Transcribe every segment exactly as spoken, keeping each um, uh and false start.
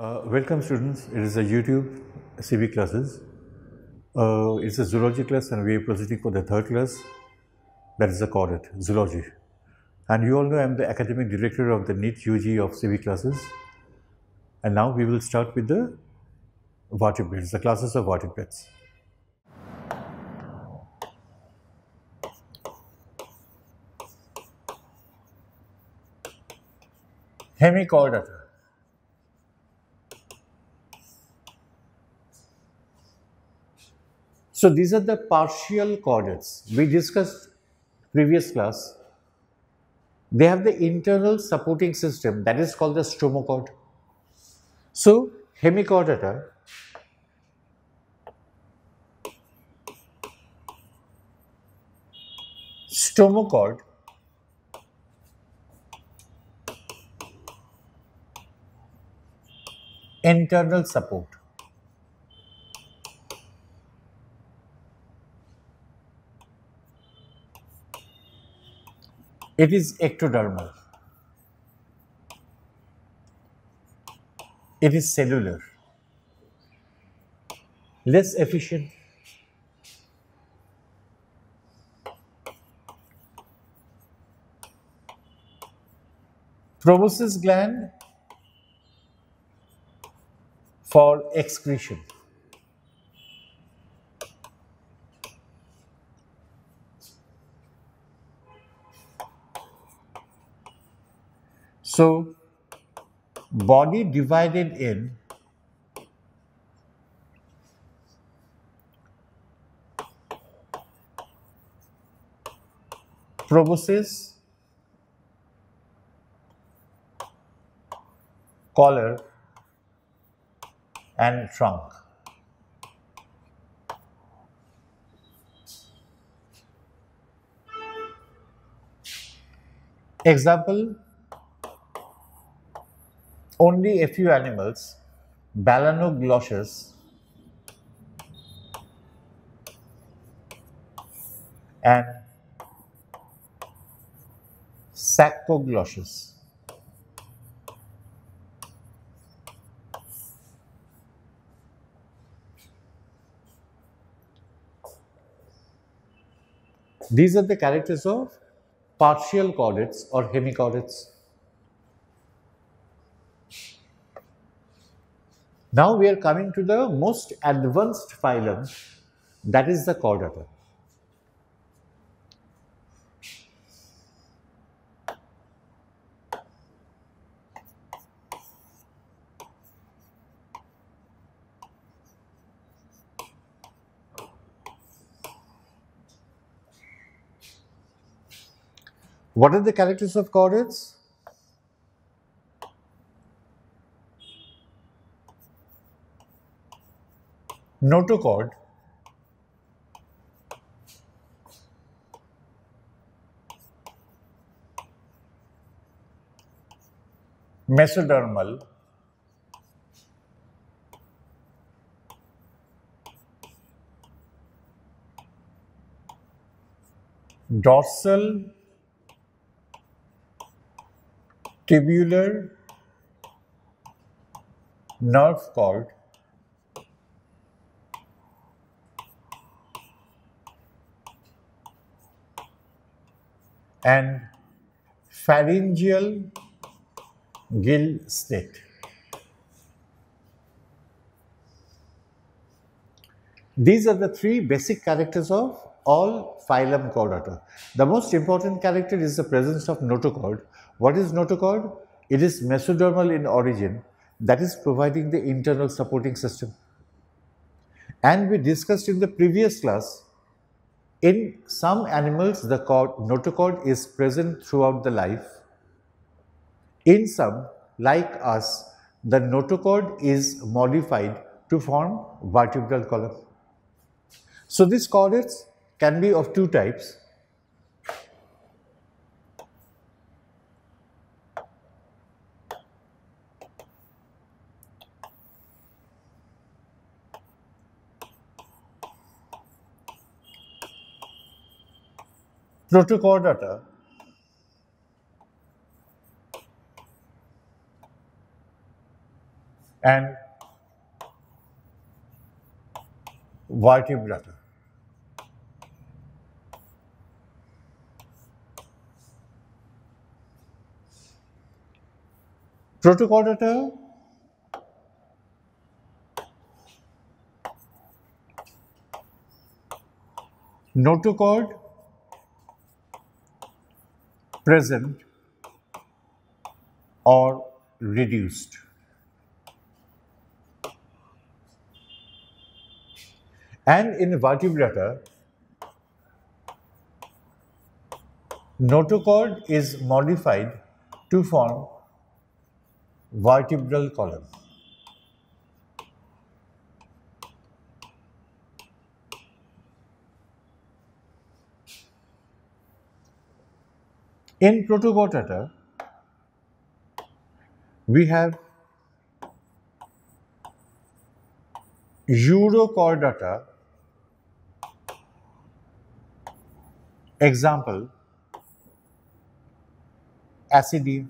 Uh, welcome students, it is a YouTube C B classes. Uh, it's a zoology class and we are proceeding for the third class, that is the chordate, zoology. And you all know I am the academic director of the NEET U G of C B classes. And now we will start with the vertebrates, the classes of vertebrates. Hemichordata. So these are the partial chordates we discussed previous class. They have the internal supporting system that is called the stomochord. So hemichordata stomochord internal support. It is ectodermal. It is cellular, less efficient. Proboscis gland for excretion. So, body divided in proboscis, collar, and trunk. Example, only a few animals, Balanoglossus and Saccoglossus. These are the characters of partial chordates or hemichordates. Now we are coming to the most advanced phylum, that is the chordata. What are the characters of chordates? Notochord, mesodermal, dorsal, tubular, nerve cord, and pharyngeal gill slit. These are the three basic characters of all phylum Chordata. The most important character is the presence of notochord. What is notochord? It is mesodermal in origin, that is providing the internal supporting system. And we discussed in the previous class, in some animals, the cord, notochord is present throughout the life. In some, like us, the notochord is modified to form vertebral column. So these chordates can be of two types. Protochordata and vertebrata. Protochordata notochord present or reduced. And in vertebrata, notochord is modified to form vertebral column. In Protochordata, we have ureotelism. Example, Ascidia.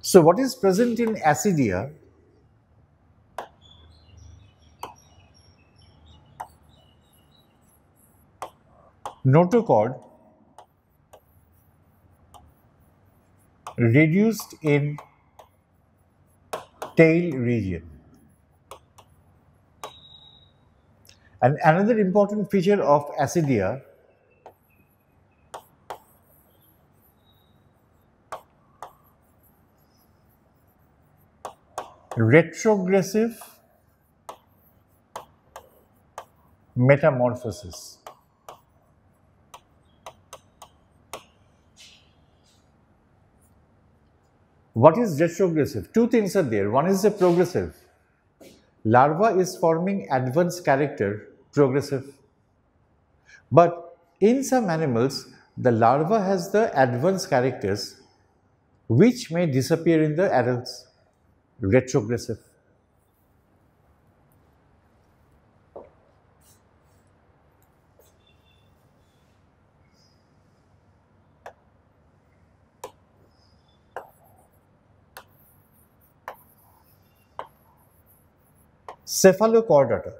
So, what is present in Ascidia notochord reduced in tail region. And another important feature of Ascidia retrogressive metamorphosis. What is retrogressive? Two things are there. One is the progressive. Larva is forming advanced character, progressive. But in some animals, the larva has the advanced characters which may disappear in the adults, retrogressive. Cephalochordata.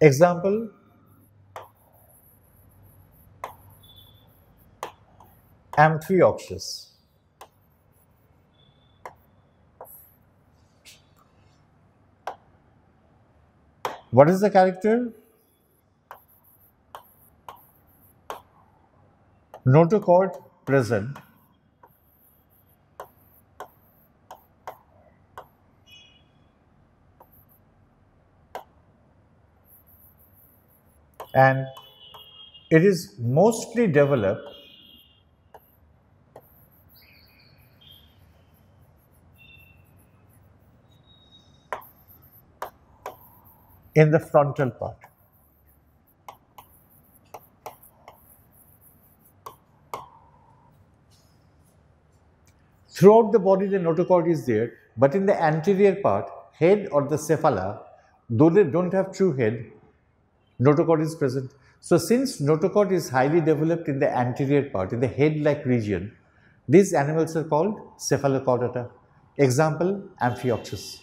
Example, Amphioxus. What is the character? Notochord present. And it is mostly developed in the frontal part. Throughout the body the notochord is there, but in the anterior part, head or the cephala, though they don't have true head, notochord is present. So, since notochord is highly developed in the anterior part, in the head-like region, these animals are called cephalochordata. Example, Amphioxus.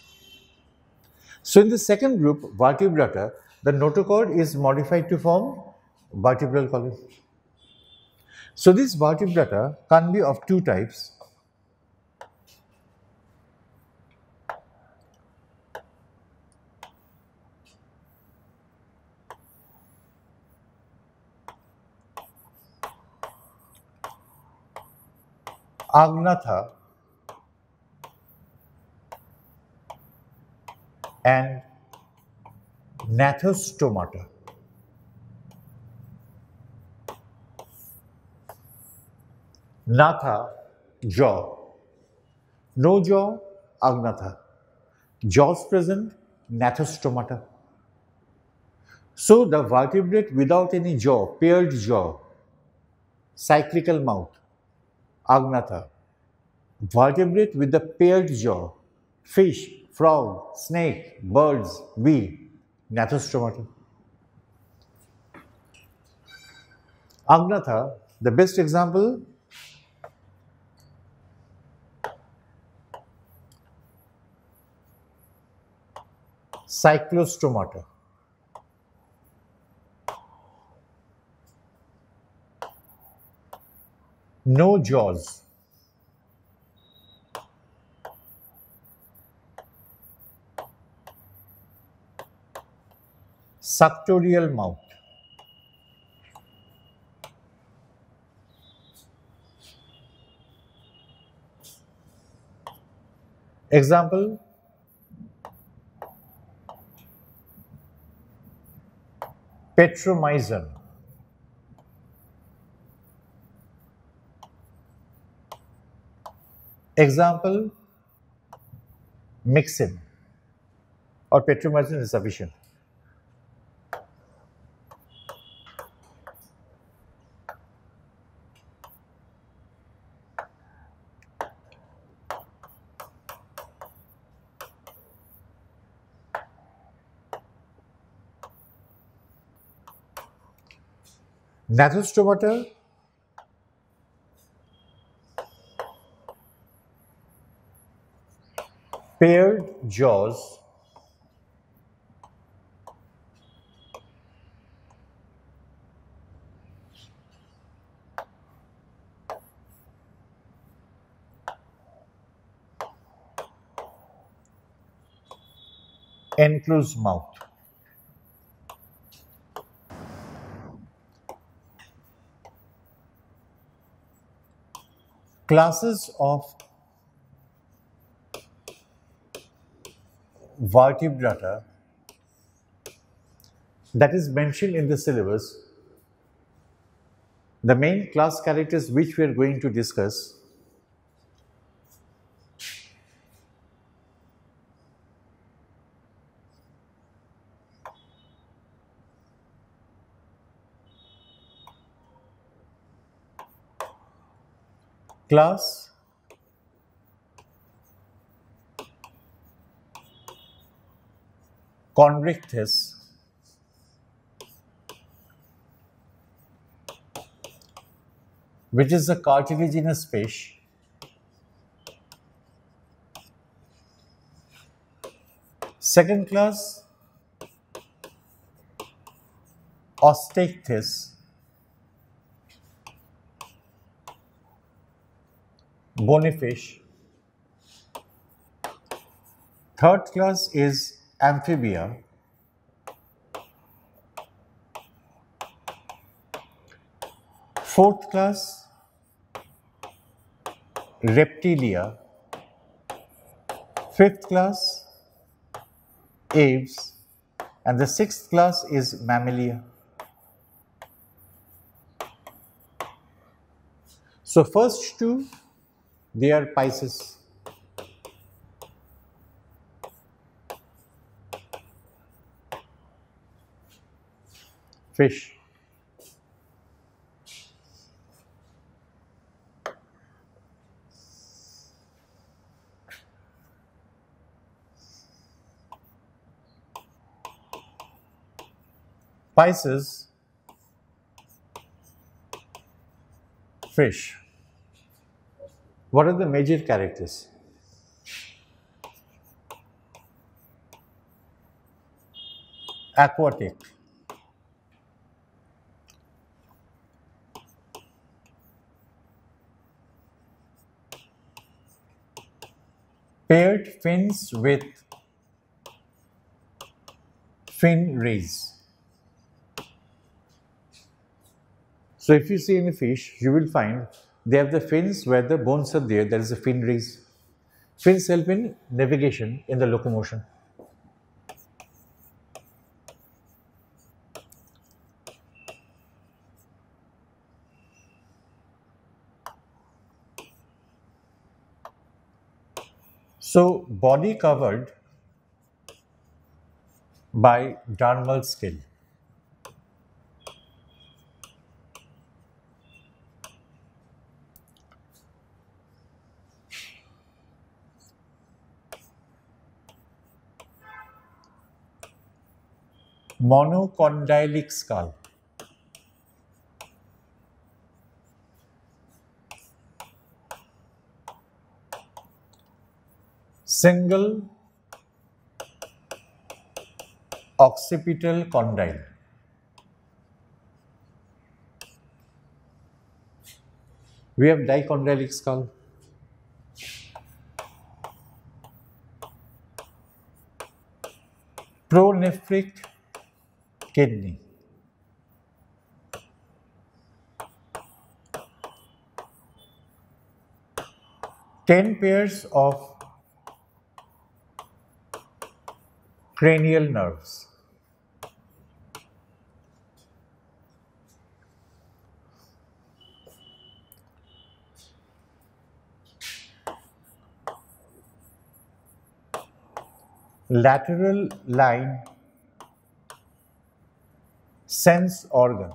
So, in the second group, vertebrata, the notochord is modified to form vertebral column. So, these vertebrata can be of two types. Agnatha and Gnathostomata. Gnatha, jaw. No jaw, Agnatha. Jaws present, Gnathostomata. So, the vertebrate without any jaw, paired jaw, cyclical mouth, Agnatha. Vertebrate with the paired jaw, fish, frog, snake, birds, bee, Gnathostomata. Agnatha, the best example, cyclostomata. No jaws. Suctorial mouth. Example, petromyzin, example, myxin or petromyzin is sufficient. Gnathostomata, paired jaws, enclosed mouth. Classes of Vertebrata that is mentioned in the syllabus, the main class characters which we are going to discuss class Chondrichthyes, which is a cartilaginous fish, second class Osteichthyes, bony fish. Third class is Amphibia. Fourth class Reptilia. Fifth class Aves. And the sixth class is Mammalia. So first two, they are Pisces. Fish. Pisces, fish. What are the major characters? Aquatic. Paired fins with fin rays. So if you see any fish, you will find they have the fins where the bones are there, there is a fin rays. Fins help in navigation, in the locomotion. So, body covered by dermal skin. monocondylic skull. Single occipital condyle. We have dicondylic skull. Pronephric kidney. Ten pairs of cranial nerves. Lateral line sense organ.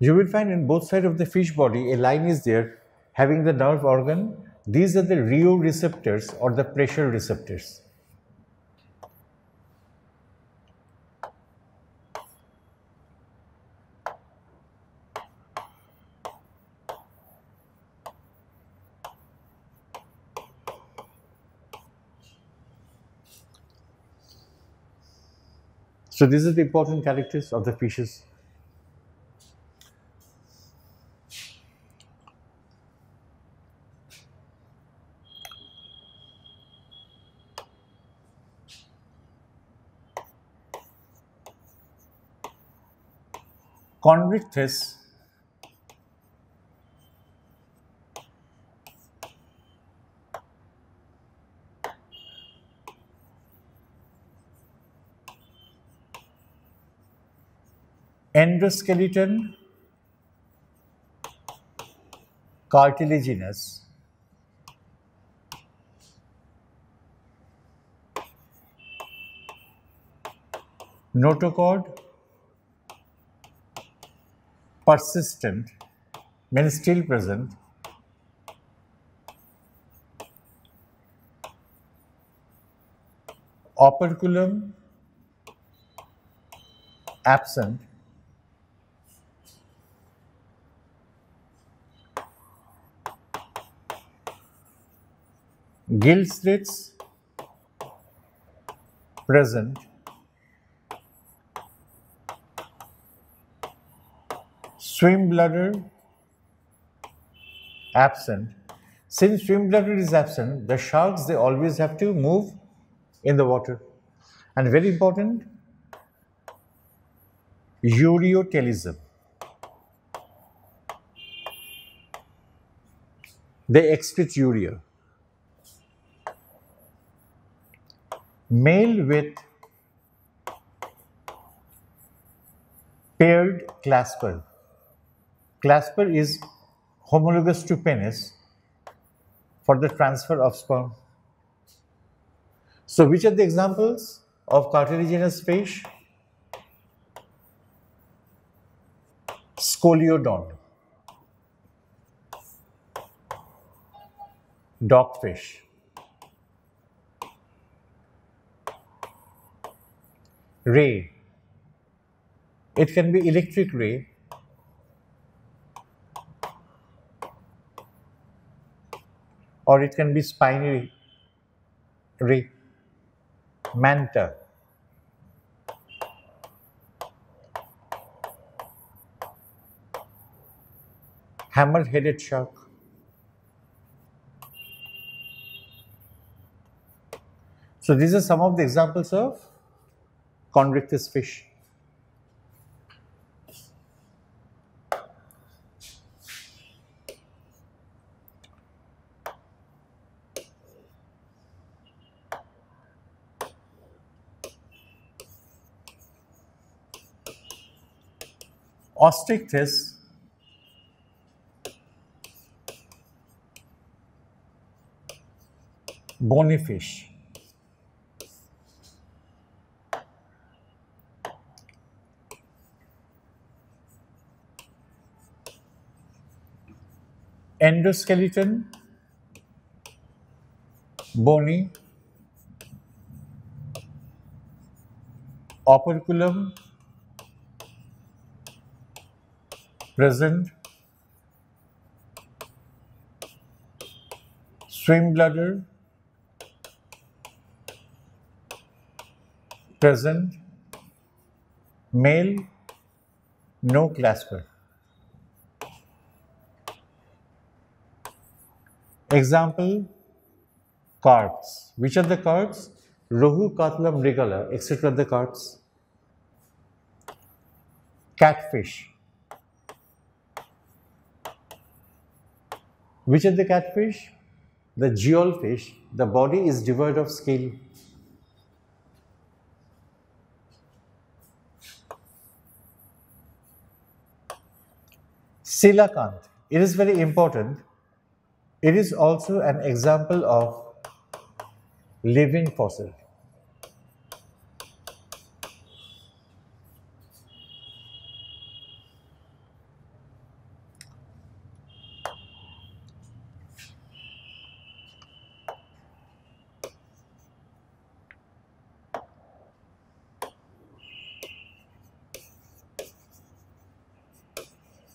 You will find in both sides of the fish body a line is there having the nerve organ. These are the rheoreceptors or the pressure receptors. So these are the important characteristics of the fishes. Chondrichthyes endoskeleton cartilaginous, notochord persistent means still present, operculum absent, gill slits present, swim bladder absent. Since swim bladder is absent, the sharks, they always have to move in the water. And very important, ureotelism. They excrete urea. Male with paired clasper. Clasper is homologous to penis for the transfer of sperm. So which are the examples of cartilaginous fish? Scoliodont, dogfish, ray. It can be electric ray, or it can be spiny ray, manta, hammer-headed shark, so these are some of the examples of Chondrichthyes fish. Osteichthyes bony fish. Endoskeleton bony, operculum present, swim bladder present, male, no clasper. Example, carps. Which are the carps? Rohu, Katla, Mrigala, et cetera the carps. Catfish. Which are the catfish? The geol fish. The body is devoid of scale. Coelacanth. It is very important. It is also an example of living fossil.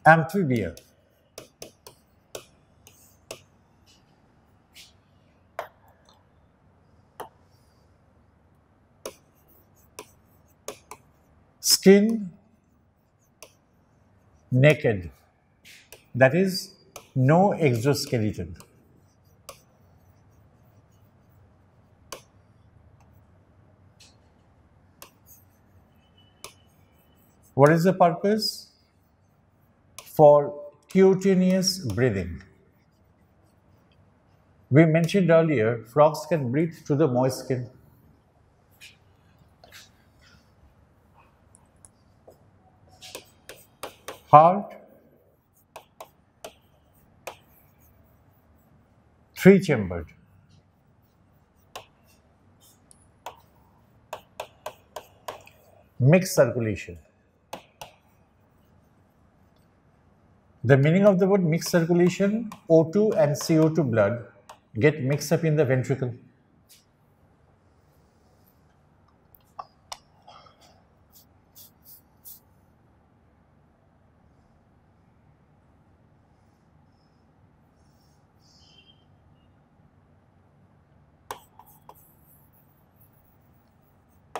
Amphibia. Skin naked, that is no exoskeleton. What is the purpose? For cutaneous breathing. We mentioned earlier, frogs can breathe through the moist skin. Heart, three-chambered. Mixed circulation. The meaning of the word mixed circulation, O two and C O two blood get mixed up in the ventricle.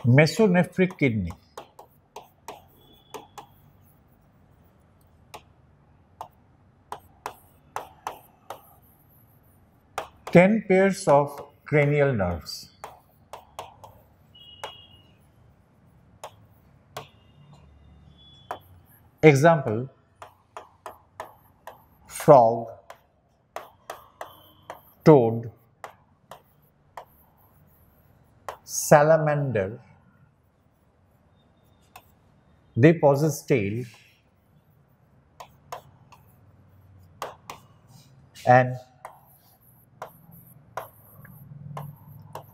Metanephric kidney. ten pairs of cranial nerves. Example, frog, toad, salamander. They possess tail and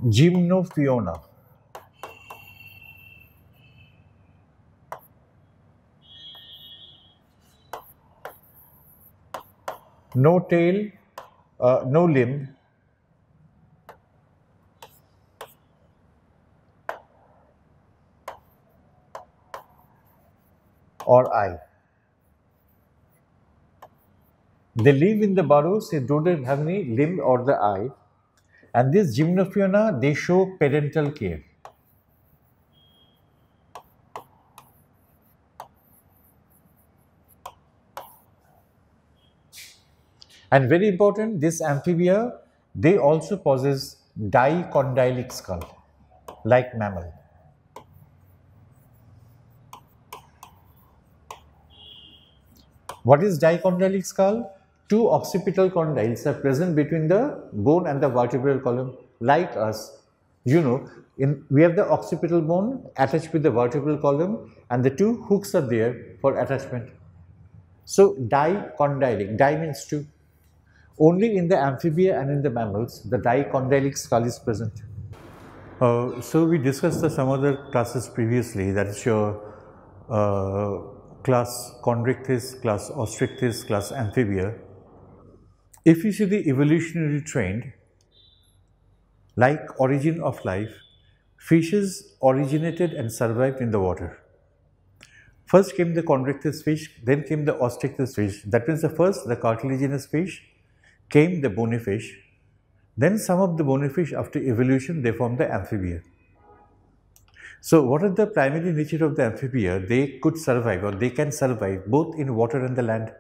Gymnophiona. No tail, uh, no limb, or eye. They live in the burrows, they don't have any limb or the eye. And this Gymnophiona, they show parental care. And very important, this amphibia, they also possess dicondylic skull, like mammal. What is dicondylic skull? Two occipital condyles are present between the bone and the vertebral column, like us. You know, in, we have the occipital bone attached with the vertebral column and the two hooks are there for attachment. So, dicondylic, di means two. Only in the amphibia and in the mammals, the dicondylic skull is present. Uh, so, we discussed the, some other classes previously, that is your uh, class Chondrichthyes, class Osteichthyes, class Amphibia. If you see the evolutionary trend, like origin of life, Fishes originated and survived in the water. First came the chondrichthyes fish, then came the osteichthyes fish. That means the first, the cartilaginous fish, came the bony fish. Then some of the bony fish, after evolution, they formed the amphibia. So what is the primary nature of the amphibia? They could survive, or they can survive both in water and the land.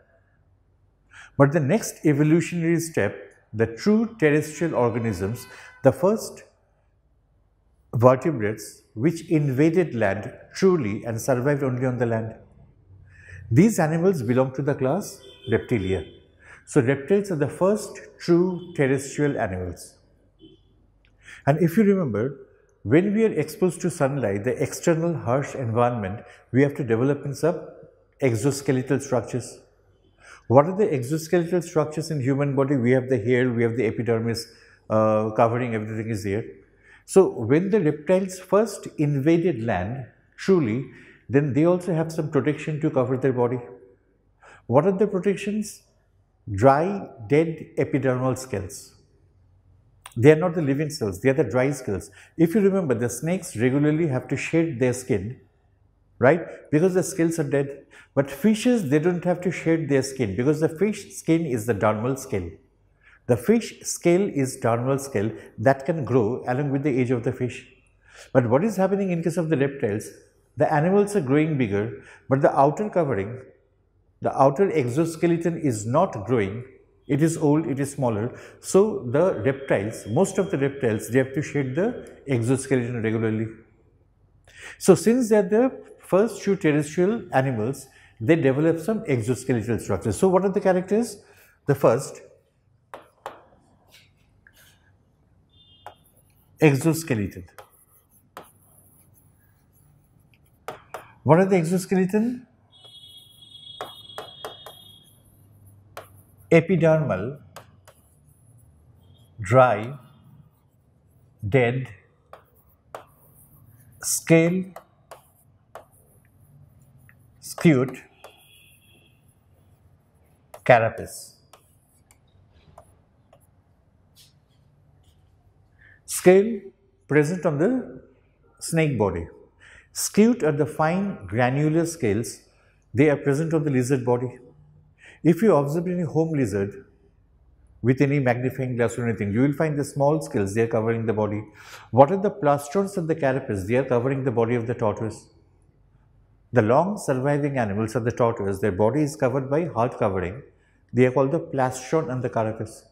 But the next evolutionary step, the true terrestrial organisms, the first vertebrates which invaded land truly and survived only on the land. These animals belong to the class Reptilia. So reptiles are the first true terrestrial animals. And if you remember, when we are exposed to sunlight, the external harsh environment, we have to develop in some exoskeletal structures. What are the exoskeletal structures in human body? We have the hair, we have the epidermis uh, covering, everything is there. So when the reptiles first invaded land truly, then they also have some protection to cover their body. What are the protections? Dry, dead epidermal scales. They are not the living cells, they are the dry cells. If you remember, the snakes regularly have to shed their skin, right? Because the scales are dead. But fishes, they don't have to shed their skin, because the fish skin is the dermal scale. The fish scale is dermal scale that can grow along with the age of the fish. But what is happening in case of the reptiles? The animals are growing bigger, but the outer covering, the outer exoskeleton is not growing. It is old, it is smaller. So the reptiles, most of the reptiles, they have to shed the exoskeleton regularly. So since they are the first true terrestrial animals, they develop some exoskeletal structures. So what are the characters? The first, exoskeleton. What are the exoskeleton? Epidermal, dry, dead, scale, scute, carapace. Scale present on the snake body. Scute are the fine granular scales, they are present on the lizard body. If you observe any home lizard with any magnifying glass or anything, you will find the small scales, they are covering the body. What are the plastrons and the carapace? They are covering the body of the tortoise. The long surviving animals are the tortoise, their body is covered by hard covering. They are called the plastron and the carapace.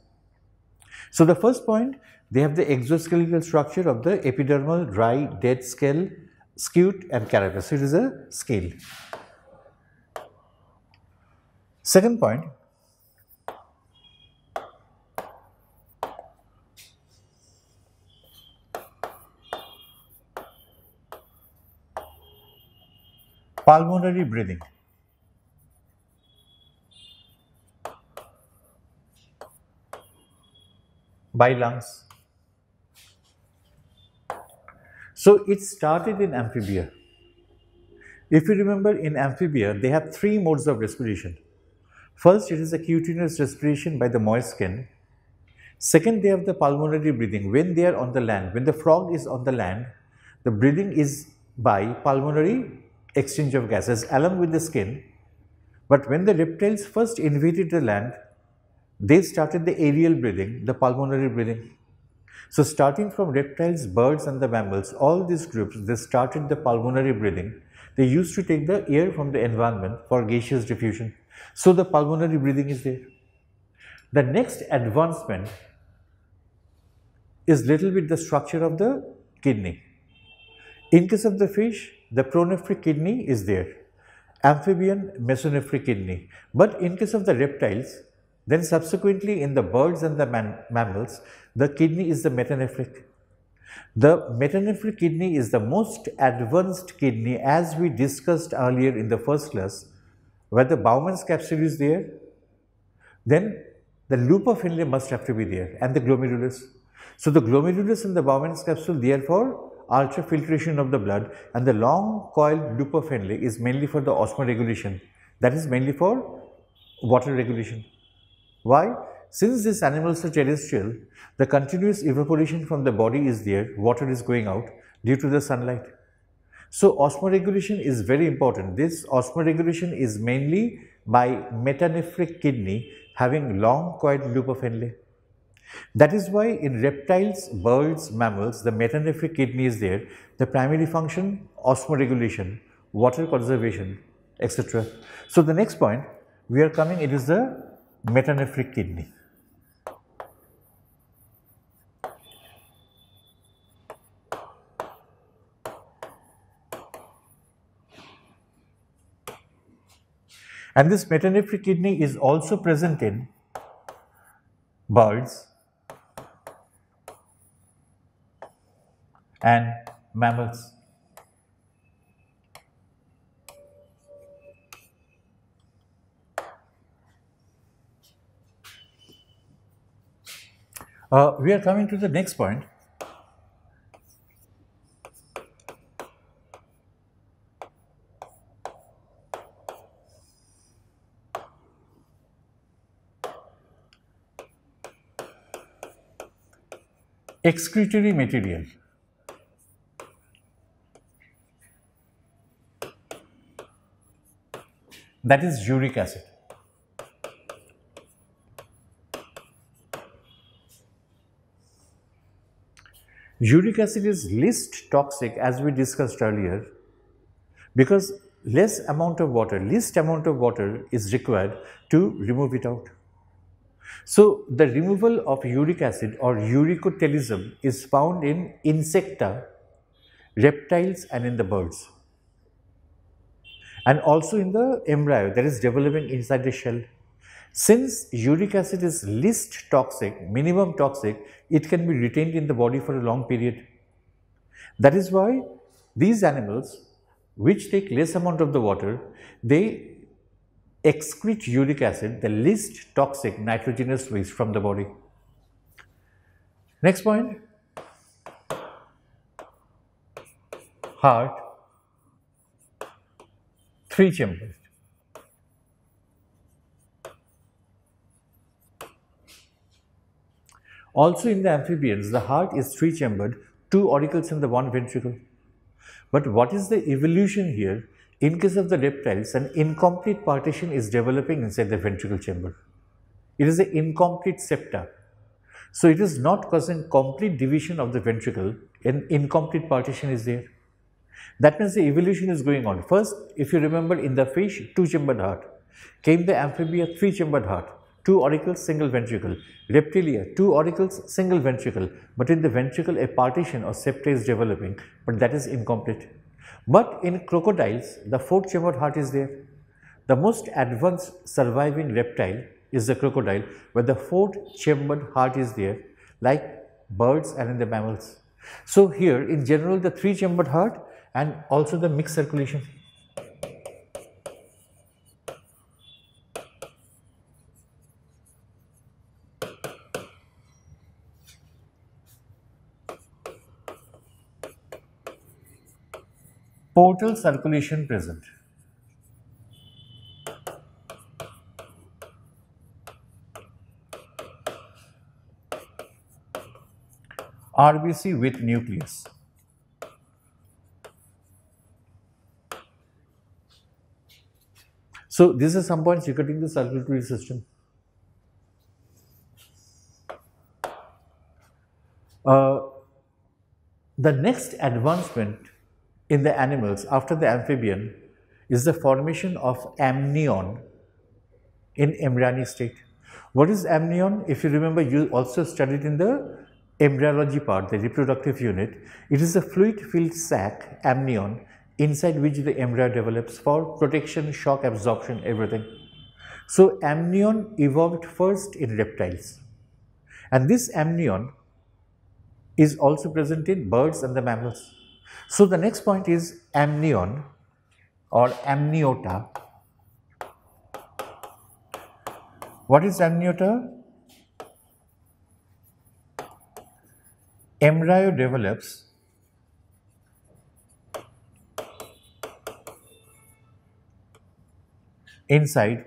So the first point, they have the exoskeletal structure of the epidermal, dry, dead scale, scute and carapace. It is a scale. Second point, pulmonary breathing. By lungs. So it started in amphibia. If you remember, in amphibia, they have three modes of respiration. First, it is a cutaneous respiration by the moist skin. Second, they have the pulmonary breathing when they are on the land. When the frog is on the land, the breathing is by pulmonary exchange of gases along with the skin. But when the reptiles first invaded the land, they started the aerial breathing, the pulmonary breathing. So starting from reptiles, birds and the mammals, all these groups, they started the pulmonary breathing. They used to take the air from the environment for gaseous diffusion. So the pulmonary breathing is there. The next advancement is little bit the structure of the kidney. In case of the fish, the pronephric kidney is there. Amphibian, mesonephric kidney. But in case of the reptiles, then subsequently in the birds and the mammals, the kidney is the metanephric. The metanephric kidney is the most advanced kidney, as we discussed earlier in the first class, where the Bowman's capsule is there, then the loop of Henle must have to be there, and the glomerulus. So the glomerulus and the Bowman's capsule, therefore, ultrafiltration of the blood, and the long coiled loop of Henle is mainly for the osmoregulation, that is mainly for water regulation. Why? Since these animals are terrestrial, the continuous evaporation from the body is there, water is going out due to the sunlight. So, osmoregulation is very important. This osmoregulation is mainly by metanephric kidney having long coiled loop of Henle. That is why in reptiles, birds, mammals, the metanephric kidney is there, the primary function osmoregulation, water conservation, et cetera. So, the next point we are coming, it is the metanephric kidney. And this metanephric kidney is also present in birds and mammals. Uh, we are coming to the next point. Excretory material. That is uric acid. Uric acid is least toxic, as we discussed earlier, because less amount of water, least amount of water is required to remove it out. So, the removal of uric acid or ureotelism is found in insecta, reptiles and in the birds, and also in the embryo that is developing inside the shell. Since uric acid is least toxic, minimum toxic, it can be retained in the body for a long period. That is why these animals which take less amount of the water, they excrete uric acid, the least toxic nitrogenous waste from the body. Next point, heart, three chambers. Also in the amphibians, the heart is three chambered, two auricles in the one ventricle. But what is the evolution here? In case of the reptiles, an incomplete partition is developing inside the ventricle chamber. It is an incomplete septa. So, it is not causing complete division of the ventricle, an incomplete partition is there. That means the evolution is going on. First, if you remember, in the fish, two-chambered heart, came the amphibia, three-chambered heart, two auricles, single ventricle, reptilia, two auricles, single ventricle, but in the ventricle a partition or septa is developing, but that is incomplete. But in crocodiles, the fourth chambered heart is there. The most advanced surviving reptile is the crocodile, where the fourth chambered heart is there, like birds and in the mammals. So, here in general the three chambered heart and also the mixed circulation. Portal circulation present. R B C with nucleus. So, this is some points regarding the circulatory system. Uh, the next advancement in the animals after the amphibian is the formation of amnion in embryonic state. What is amnion? If you remember, you also studied in the embryology part, the reproductive unit. It is a fluid-filled sac, amnion, inside which the embryo develops for protection, shock absorption, everything. So, amnion evolved first in reptiles, and this amnion is also present in birds and the mammals. So, the next point is amnion or amniota. What is amniota? Embryo develops inside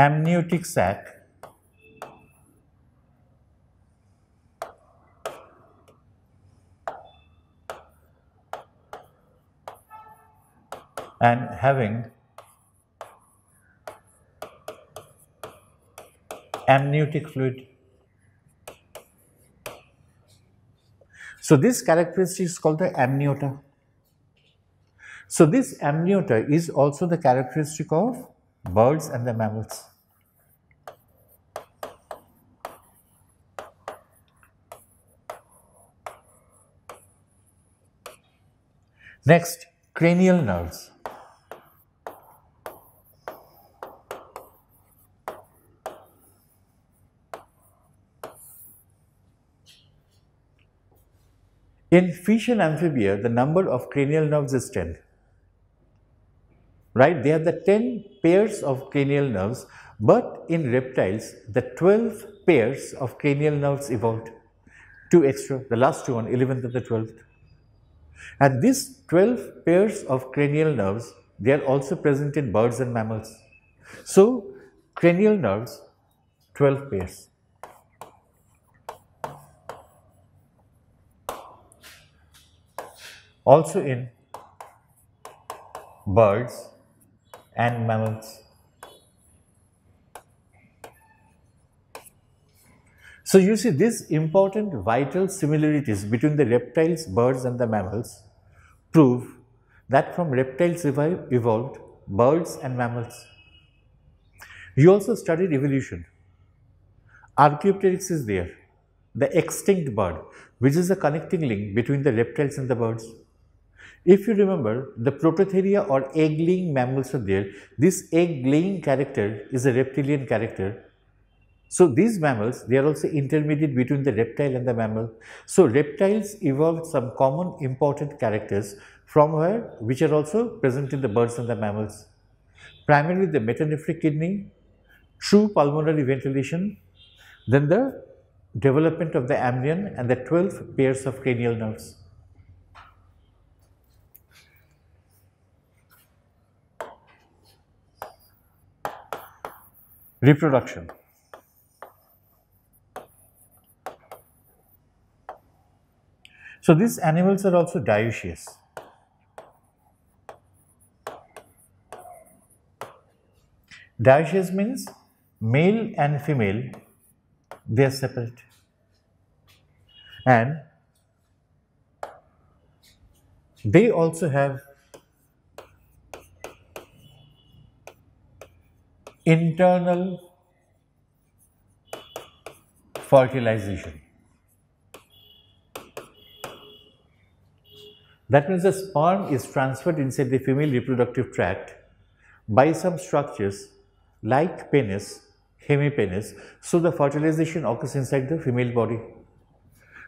amniotic sac, and having amniotic fluid. So this characteristic is called the amniota. So this amniota is also the characteristic of birds and the mammals. Next, cranial nerves. In fish and amphibia, the number of cranial nerves is ten, right? They have the ten pairs of cranial nerves, but in reptiles, the twelve pairs of cranial nerves evolved, two extra, the last two on eleventh and the twelfth. And these twelve pairs of cranial nerves, they are also present in birds and mammals. So, cranial nerves, twelve pairs. Also in birds and mammals. So you see these important vital similarities between the reptiles, birds and the mammals prove that from reptiles evolved birds and mammals. You also studied evolution. Archaeopteryx is there, the extinct bird, which is the connecting link between the reptiles and the birds. If you remember, the Prototheria or egg-laying mammals are there. This egg-laying character is a reptilian character. So these mammals, they are also intermediate between the reptile and the mammal. So reptiles evolved some common important characters from where, which are also present in the birds and the mammals. Primarily the metanephric kidney, true pulmonary ventilation, then the development of the amnion and the twelve pairs of cranial nerves. Reproduction. So these animals are also dioecious. Dioecious means male and female, they are separate, and they also have internal fertilization. That means the sperm is transferred inside the female reproductive tract by some structures like penis, hemipenis, so the fertilization occurs inside the female body.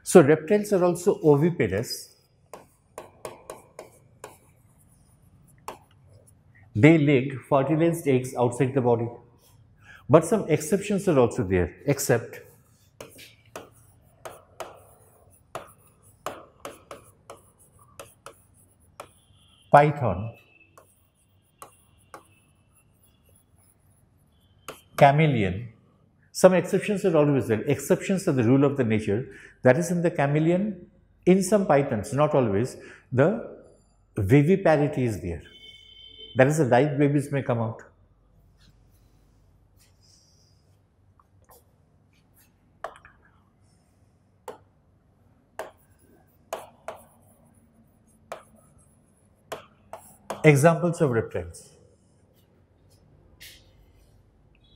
So reptiles are also oviparous. They lay fertilized eggs outside the body, but some exceptions are also there, except python, chameleon. Some exceptions are always there. Exceptions are the rule of the nature. That is in the chameleon, in some pythons, not always, the viviparity is there. That is, the live babies may come out. Examples of reptiles.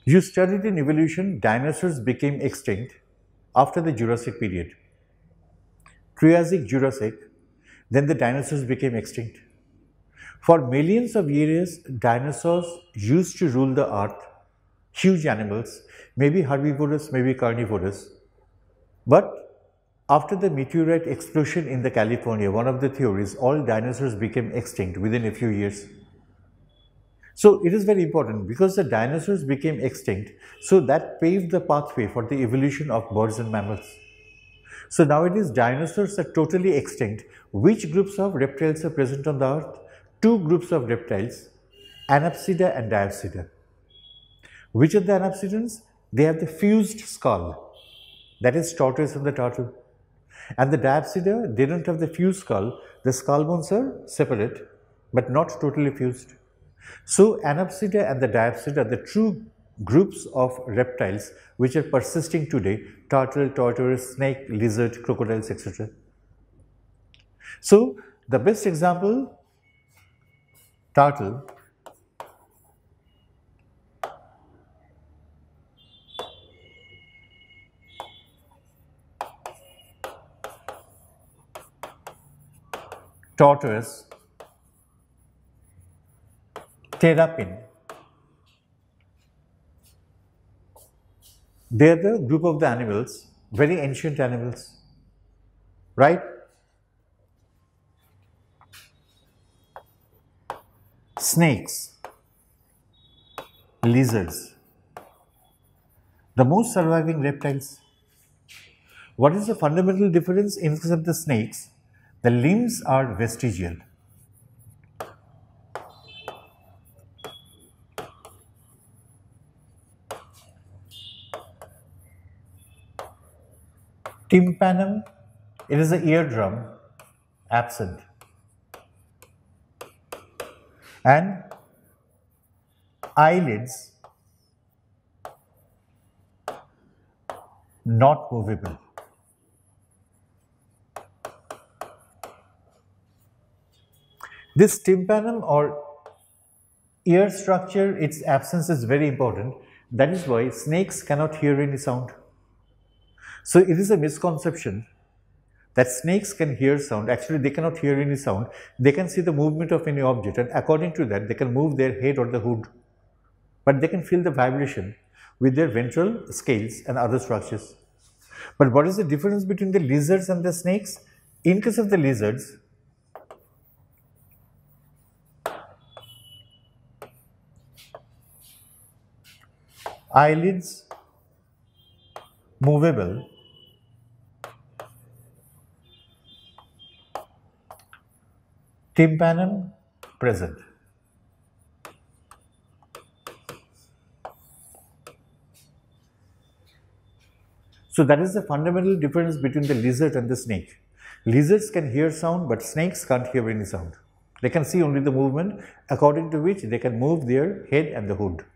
You studied in evolution, dinosaurs became extinct after the Jurassic period. Triassic, Jurassic, then the dinosaurs became extinct. For millions of years, dinosaurs used to rule the earth, huge animals, maybe herbivorous, maybe carnivorous. But after the meteorite explosion in the California, one of the theories, all dinosaurs became extinct within a few years. So it is very important because the dinosaurs became extinct, so that paved the pathway for the evolution of birds and mammals. So nowadays dinosaurs are totally extinct. Which groups of reptiles are present on the earth? Two groups of reptiles, Anapsida and Diapsida. Which are the anapsidans? They have the fused skull, that is tortoise and the turtle. And the Diapsida, they don't have the fused skull, the skull bones are separate but not totally fused. So, Anapsida and the Diapsida are the true groups of reptiles which are persisting today: turtle, tortoise, snake, lizard, crocodiles, et cetera. So, the best example, turtle, tortoise, terrapin. They are the group of the animals, very ancient animals, right? Snakes, lizards, the most surviving reptiles. What is the fundamental difference? In case of the snakes, the limbs are vestigial. Tympanum, it is the eardrum, absent. And eyelids, not movable. This tympanum or ear structure, its absence is very important. That is why snakes cannot hear any sound. So, it is a misconception that snakes can hear sound. Actually, they cannot hear any sound. They can see the movement of any object, and according to that, they can move their head or the hood. But they can feel the vibration with their ventral scales and other structures. But what is the difference between the lizards and the snakes? In case of the lizards, eyelids movable, tympanum present. So, that is the fundamental difference between the lizard and the snake. Lizards can hear sound, but snakes can't hear any sound. They can see only the movement, according to which they can move their head and the hood.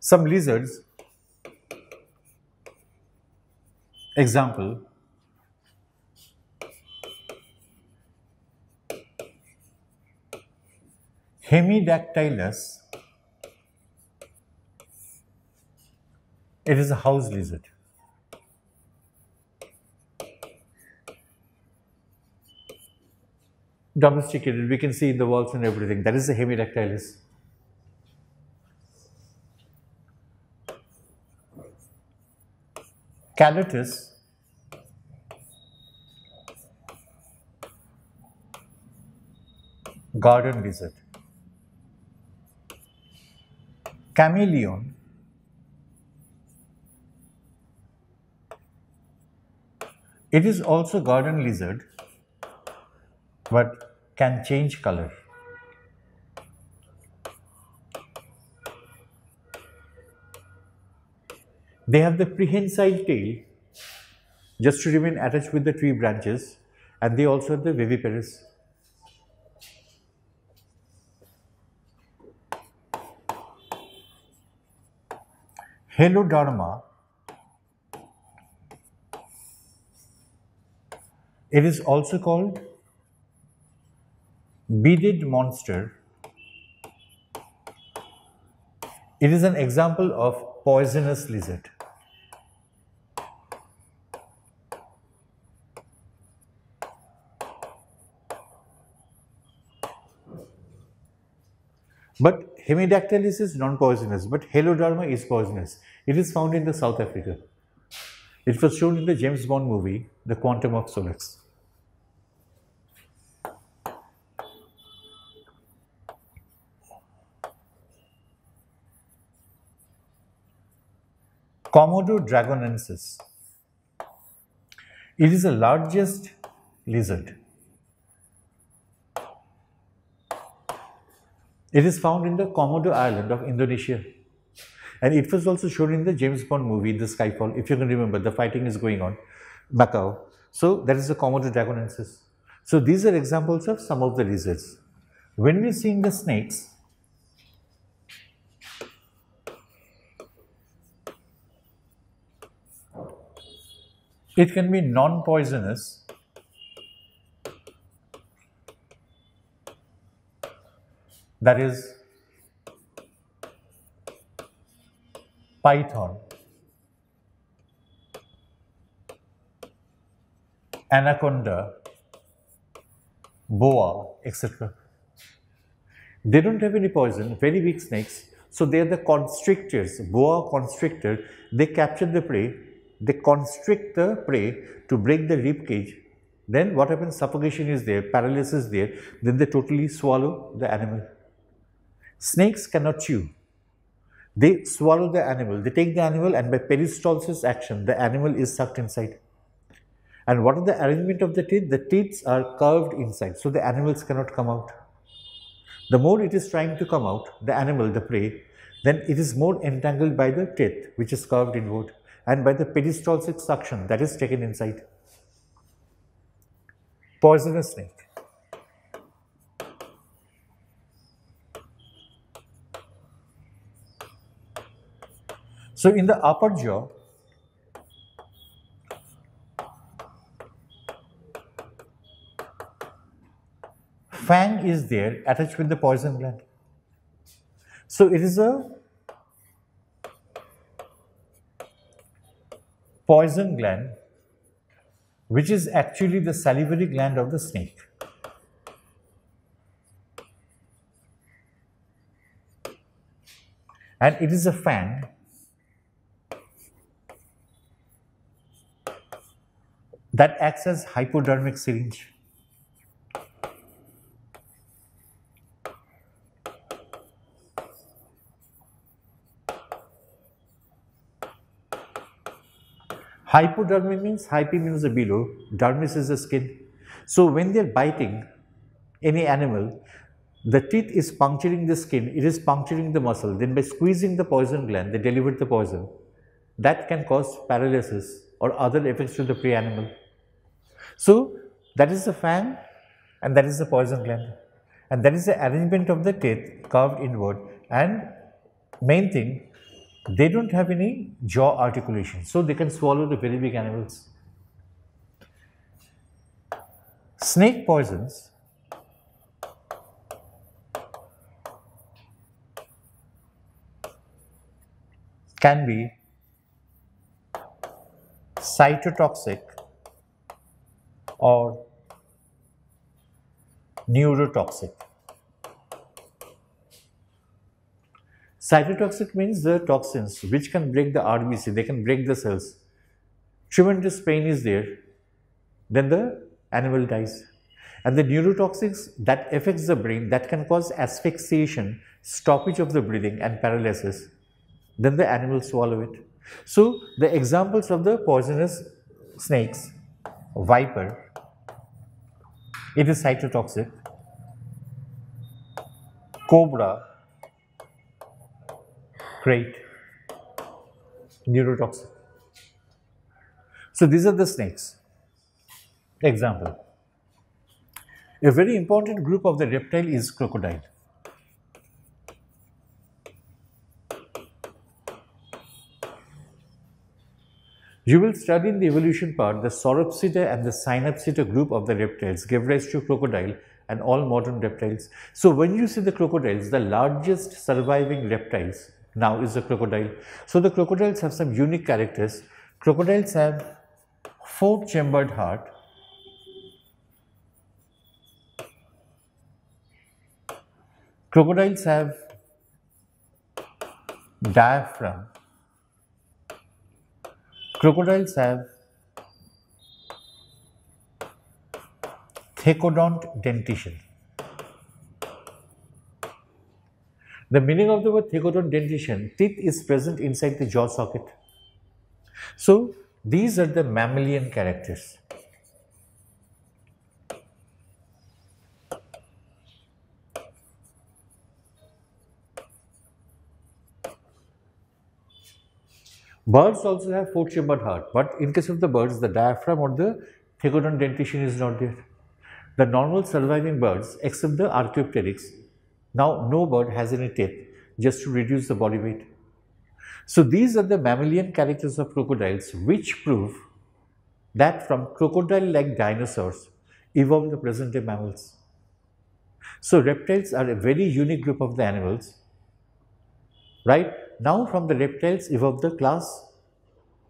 Some lizards, example, Hemidactylus, it is a house lizard. Domesticated, we can see in the walls and everything, that is the Hemidactylus. Calatus, garden lizard. Chameleon, it is also garden lizard but can change color. They have the prehensile tail just to remain attached with the tree branches, and they also have the viviparous. Heloderma, it is also called beaded monster. It is an example of poisonous lizard. But Hemidactylus is non-poisonous, but Heloderma is poisonous. It is found in the South Africa. It was shown in the James Bond movie, The Quantum of Solace. Komodo dragonensis, it is the largest lizard. It is found in the Komodo Island of Indonesia. And it was also shown in the James Bond movie, The Skyfall, if you can remember, the fighting is going on, Macau. So that is the Komodo dragonensis. So these are examples of some of the lizards. When we are seeing the snakes, it can be non-poisonous, that is python, anaconda, boa, et cetera. They don't have any poison, very weak snakes, so they are the constrictors, boa constrictor. They capture the prey, they constrict the prey to break the rib cage. Then what happens? Suffocation is there, paralysis is there, then they totally swallow the animal. Snakes cannot chew. They swallow the animal, they take the animal, and by peristalsis action, the animal is sucked inside. And what is the arrangement of the teeth? The teeth are curved inside, so the animals cannot come out. The more it is trying to come out, the animal, the prey, then it is more entangled by the teeth, which is curved inward, and by the peristaltic suction that is taken inside. Poisonous snake. So in the upper jaw, fang is there attached with the poison gland. So it is a poison gland, which is actually the salivary gland of the snake. And it is a fang that acts as hypodermic syringe. Hypodermy means, hypi means the below, dermis is the skin. So when they are biting any animal, the teeth is puncturing the skin, it is puncturing the muscle. Then by squeezing the poison gland, they deliver the poison. That can cause paralysis or other effects to the prey animal. So that is the fang, and that is the poison gland. And that is the arrangement of the teeth curved inward. And main thing, they don't have any jaw articulation, so they can swallow the very big animals. Snake poisons can be cytotoxic or neurotoxic. Cytotoxic means the toxins which can break the R B C, they can break the cells. Tremendous pain is there, then the animal dies. And the neurotoxics that affects the brain, that can cause asphyxiation, stoppage of the breathing and paralysis. Then the animal swallow it. So the examples of the poisonous snakes, viper, it is cytotoxic, cobra, great, neurotoxic. So these are the snakes. Example. A very important group of the reptile is crocodile. You will study in the evolution part the sauropsida and the synapsida group of the reptiles gave rise to crocodile and all modern reptiles. So when you see the crocodiles, the largest surviving reptiles now is a crocodile. So the crocodiles have some unique characters. Crocodiles have four-chambered heart, crocodiles have diaphragm, crocodiles have thecodont dentition. The meaning of the word thecodont dentition, teeth is present inside the jaw socket. So these are the mammalian characters. Birds also have four-chambered heart, but in case of the birds, the diaphragm or the thecodont dentition is not there. The normal surviving birds, except the Archaeopteryx, now no bird has any teeth, just to reduce the body weight. So these are the mammalian characters of crocodiles, which prove that from crocodile-like dinosaurs evolved the present-day mammals. So reptiles are a very unique group of the animals. Right now, from the reptiles evolved the class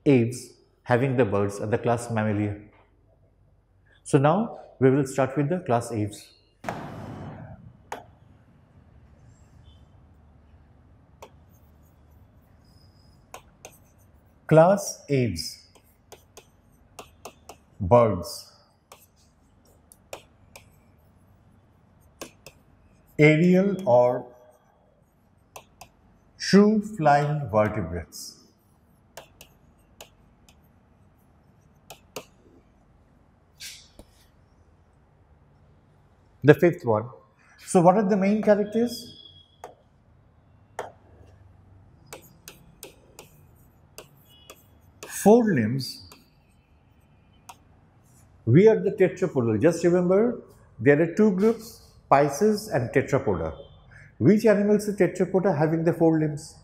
Aves, having the birds, and the class Mammalia. So now we will start with the class Aves. Class Aves, birds. Aerial or true flying vertebrates. The fifth one. So, what are the main characters? Four limbs. We are the tetrapodal. Just remember, there are two groups. Pisces and tetrapoda. Which animals are tetrapoda having the four limbs?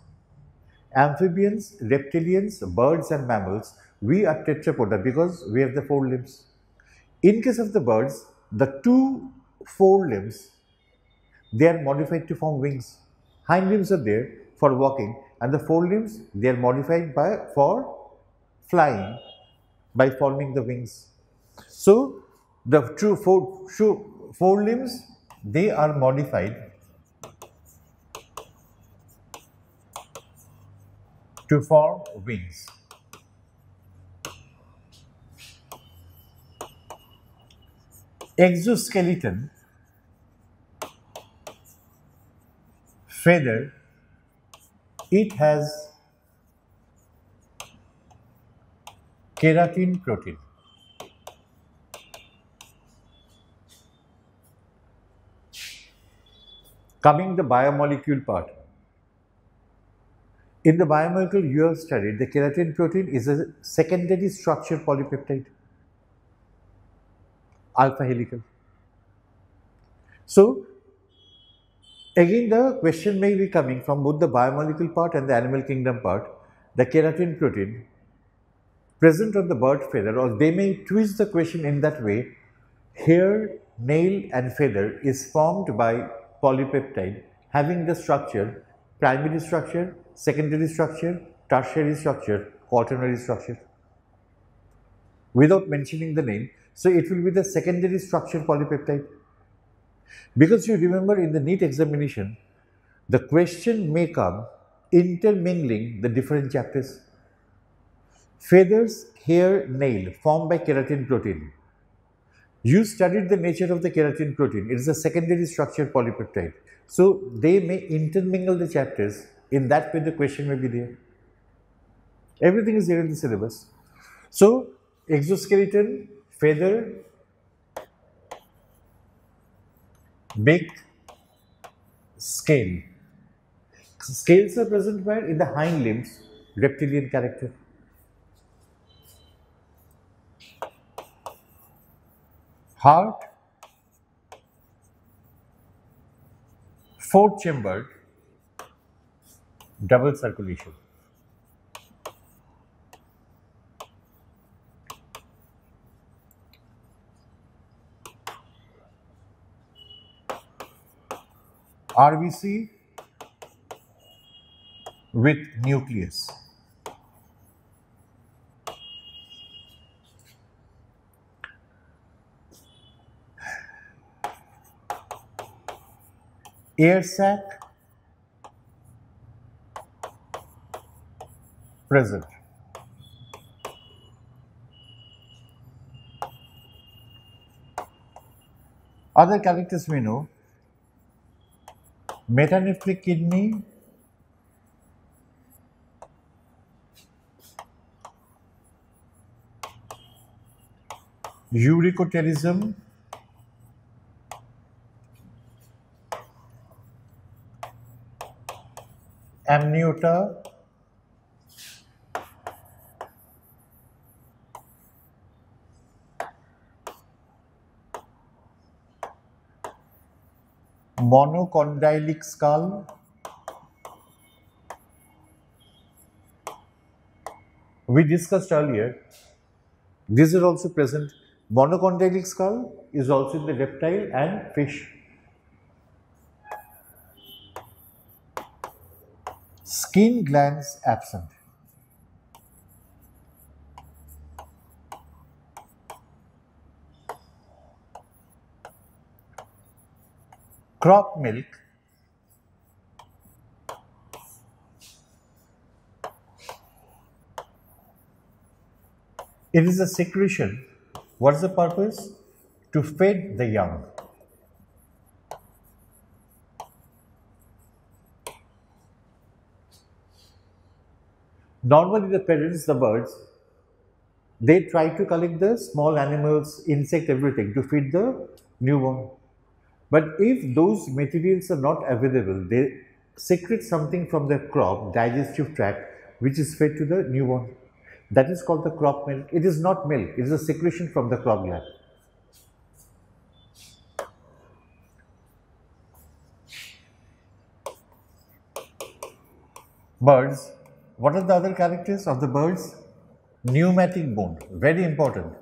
Amphibians, reptilians, birds and mammals, we are tetrapoda because we have the four limbs. In case of the birds, the two four limbs, they are modified to form wings. Hind limbs are there for walking and the four limbs, they are modified by for flying by forming the wings. So, the true four, true, four limbs, they are modified to form wings. Exoskeleton, feather, it has keratin protein. Coming the biomolecule part. In the biomolecule you have studied, the keratin protein is a secondary structure polypeptide, alpha helical. So, again the question may be coming from both the biomolecule part and the animal kingdom part. The keratin protein present on the bird feather, or they may twist the question in that way, hair, nail and feather is formed by polypeptide having the structure, primary structure, secondary structure, tertiary structure, quaternary structure, without mentioning the name. So, it will be the secondary structure polypeptide. Because you remember in the NEET examination, the question may come intermingling the different chapters. Feathers, hair, nail formed by keratin protein. You studied the nature of the keratin protein, it is a secondary structure polypeptide. So, they may intermingle the chapters, in that way the question may be there. Everything is there in the syllabus. So, exoskeleton, feather, beak, scale. Scales are present where? In the hind limbs, reptilian character. Heart, four chambered, double circulation. R B C with nucleus. Air sac present. Other characters we know, metanephric kidney, ureotelism, amniota, monocondylic skull, we discussed earlier. This is also present. Monocondylic skull is also in the reptile and fish. Skin glands absent. Crop milk . It is a secretion. What is the purpose? To feed the young. Normally the parents, the birds, they try to collect the small animals, insect, everything to feed the newborn. But if those materials are not available, they secrete something from their crop, digestive tract, which is fed to the newborn. That is called the crop milk. It is not milk, it is a secretion from the crop gland. Birds, what are the other characters of the birds? Pneumatic bone, very important.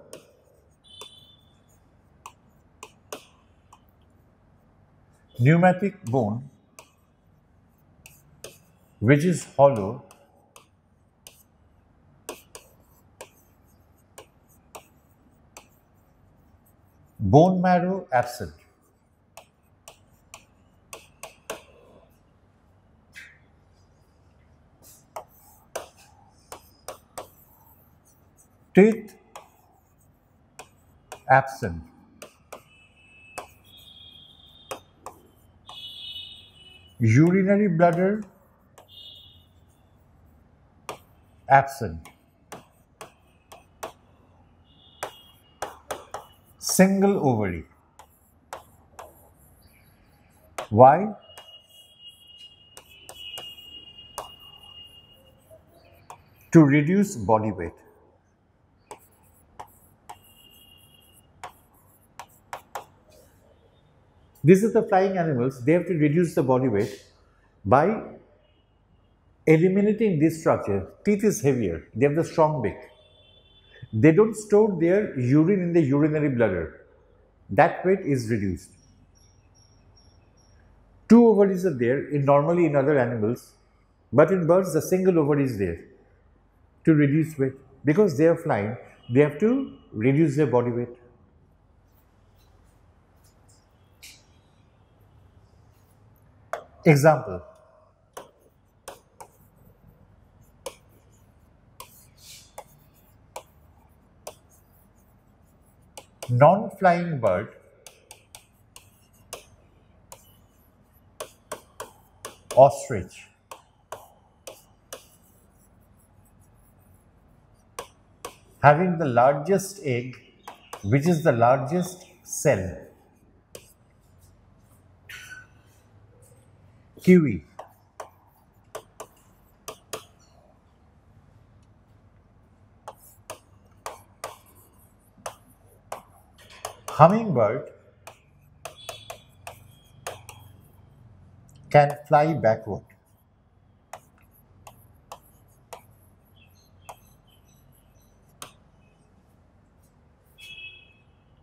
Pneumatic bone, which is hollow, bone marrow absent. Teeth absent. Urinary bladder absent. Single ovary. Why? To reduce body weight. These are the flying animals. They have to reduce the body weight by eliminating this structure. Teeth is heavier. They have the strong beak. They don't store their urine in the urinary bladder. That weight is reduced. Two ovaries are there in normally in other animals, but in birds the single ovary is there to reduce weight. Because they are flying, they have to reduce their body weight. Example, non-flying bird, ostrich, having the largest egg, which is the largest cell. Kiwi, hummingbird can fly backward.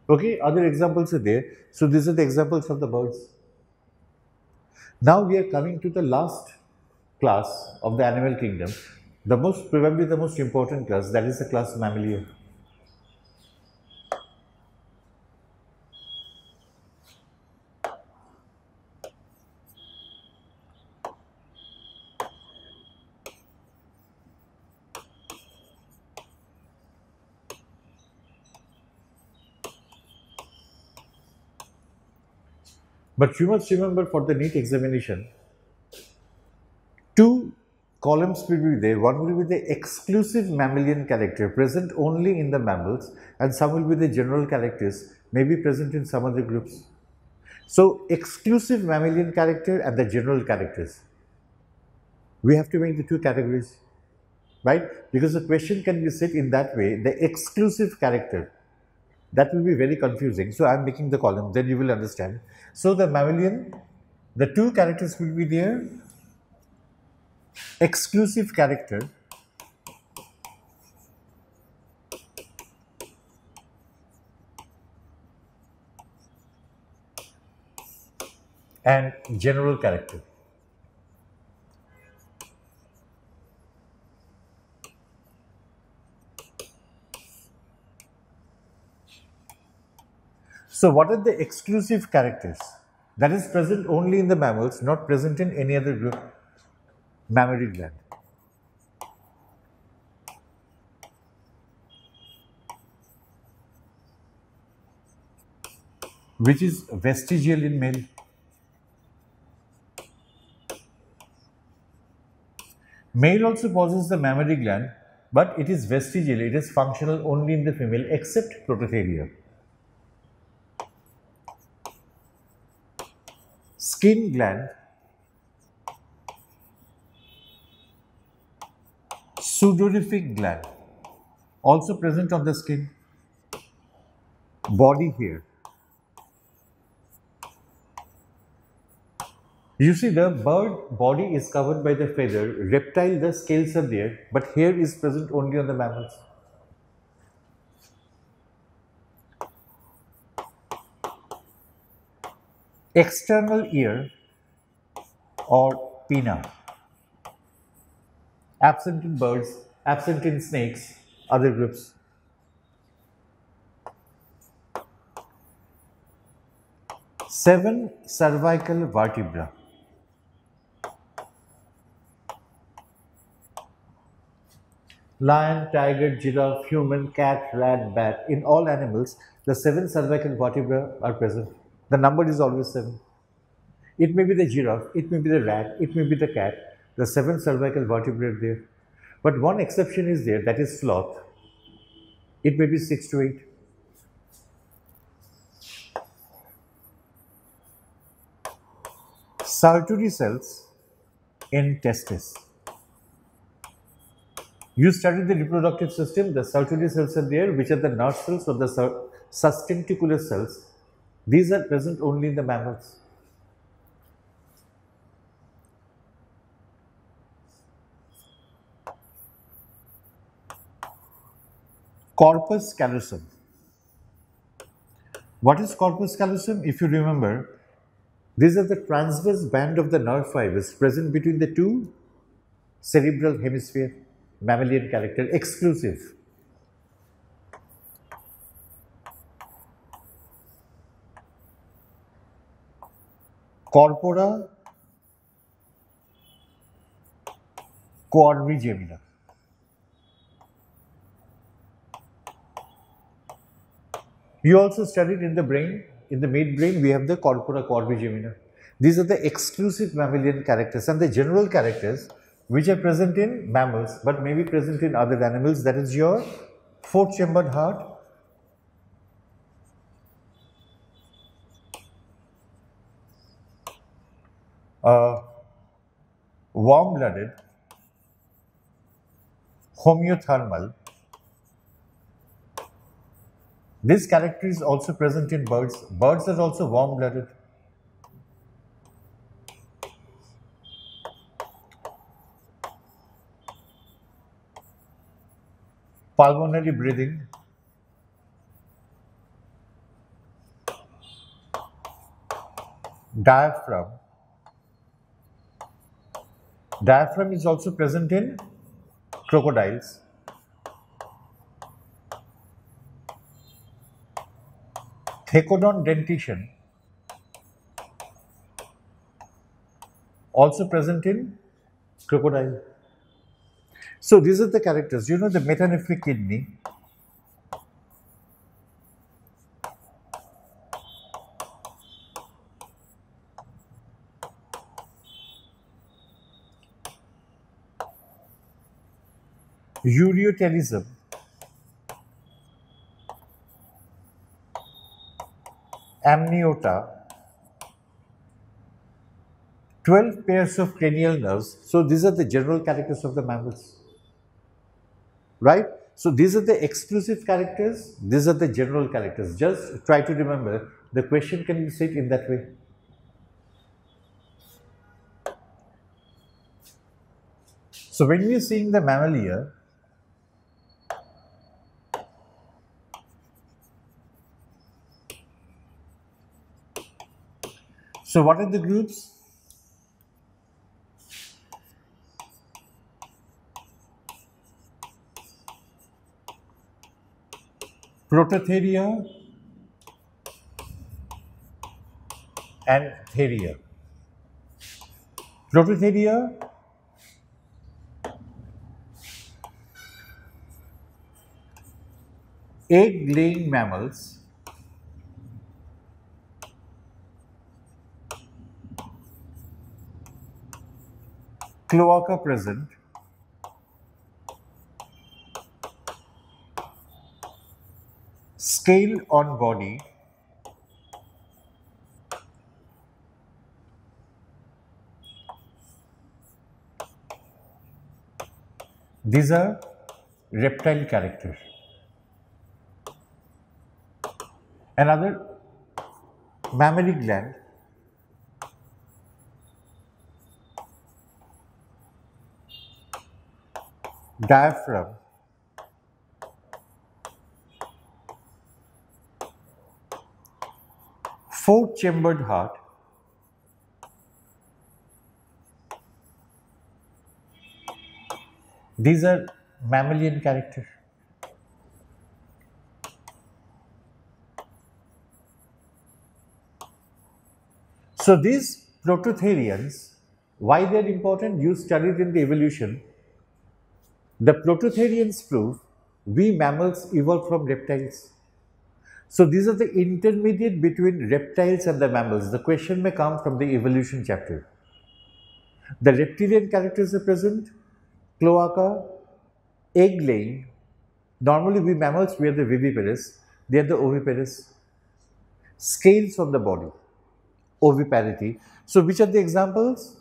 Okay, other examples are there. So these are the examples of the birds. Now we are coming to the last class of the animal kingdom, the most probably the most important class, that is the class Mammalia. But you must remember for the NEET examination, two columns will be there. One will be the exclusive mammalian character present only in the mammals, and some will be the general characters may be present in some other groups. So, exclusive mammalian character and the general characters. We have to make the two categories, right? Because the question can be set in that way, the exclusive character. That will be very confusing. So, I am making the column, then you will understand. So, the mammalian the two characters will be their exclusive character, and general character. So what are the exclusive characters? That is present only in the mammals, not present in any other group, mammary gland. Which is vestigial in male. Male also possesses the mammary gland, but it is vestigial, it is functional only in the female, except Prototheria. Skin gland, sudorific gland, also present on the skin. Body hair. You see, the bird body is covered by the feather, reptile the scales are there, but hair is present only on the mammals. External ear or pinna, absent in birds, absent in snakes, other groups. Seven cervical vertebra. Lion, tiger, giraffe, human, cat, rat, bat, in all animals, the seven cervical vertebrae are present. The number is always seven. It may be the giraffe, it may be the rat, it may be the cat, the seven cervical vertebrae are there. But one exception is there, that is sloth. It may be six to eight. Saltatory cells in testes. You study the reproductive system, the saltatory cells are there, which are the nerve cells or the sustentacular cells. These are present only in the mammals. Corpus callosum. What is corpus callosum? If you remember, these are the transverse band of the nerve fibers present between the two cerebral hemispheres. Mammalian character, exclusive. Corpora quadrigemina. You also studied in the brain, in the midbrain we have the corpora quadrigemina. These are the exclusive mammalian characters, and the general characters which are present in mammals but may be present in other animals, that is your fourth chambered heart, uh, warm-blooded, homeothermal. This character is also present in birds. Birds are also warm-blooded. Pulmonary breathing, diaphragm. Diaphragm is also present in crocodiles. Thecodont dentition, also present in crocodile. So these are the characters. You know, the metanephric kidney, ureotelism, amniota, twelve pairs of cranial nerves. So these are the general characters of the mammals. Right? So these are the exclusive characters, these are the general characters. Just try to remember, the question can be set in that way. So when we are seeing the Mammalia, so what are the groups? Prototheria and Theria. Prototheria egg-laying mammals cloaca present scale on body these are reptile characters. Another mammary gland diaphragm four chambered heart these are mammalian characters. So these Prototherians, why they are important? You studied in the evolution. The Prototherians prove we mammals evolved from reptiles. So these are the intermediate between reptiles and the mammals. The question may come from the evolution chapter. The reptilian characters are present, cloaca, egg laying. Normally we mammals, we are the viviparous, they are the oviparous. Scales on the body. Oviparity. So, which are the examples?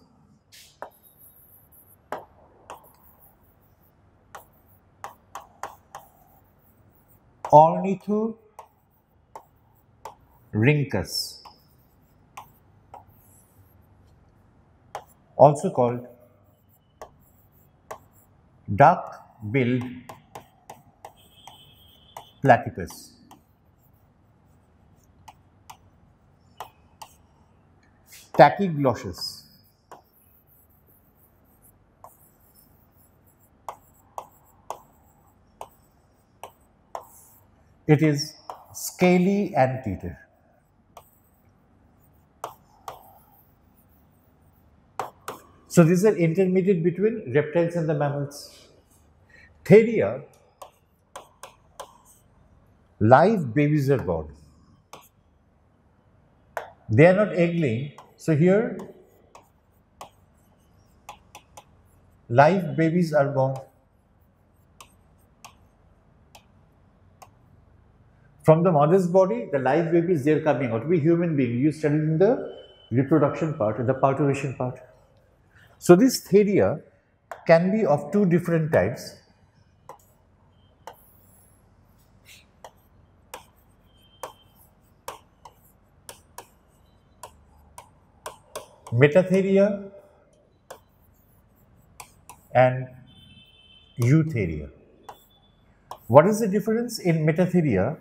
Ornithorhynchus, also called duck-billed platypus. Tachyglossus, it is scaly anteater. So these are intermediate between reptiles and the mammals. Theria, live babies are born. They are not egg-laying. So here, live babies are born. From the mother's body, the live babies, they are coming out. We human beings, you studied in the reproduction part, the parturition part. So this Theria can be of two different types. Metatheria and Eutheria. What is the difference in Metatheria?